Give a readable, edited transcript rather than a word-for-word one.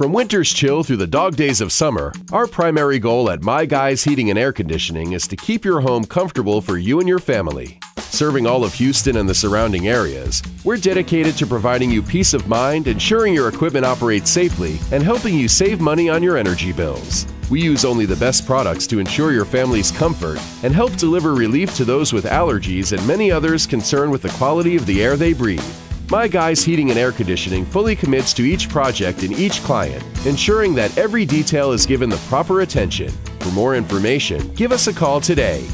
From winter's chill through the dog days of summer, our primary goal at My Guys Heating and Air Conditioning is to keep your home comfortable for you and your family. Serving all of Houston and the surrounding areas, we're dedicated to providing you peace of mind, ensuring your equipment operates safely, and helping you save money on your energy bills. We use only the best products to ensure your family's comfort and help deliver relief to those with allergies and many others concerned with the quality of the air they breathe. My Guys Heating and Air Conditioning fully commits to each project and each client, ensuring that every detail is given the proper attention. For more information, give us a call today.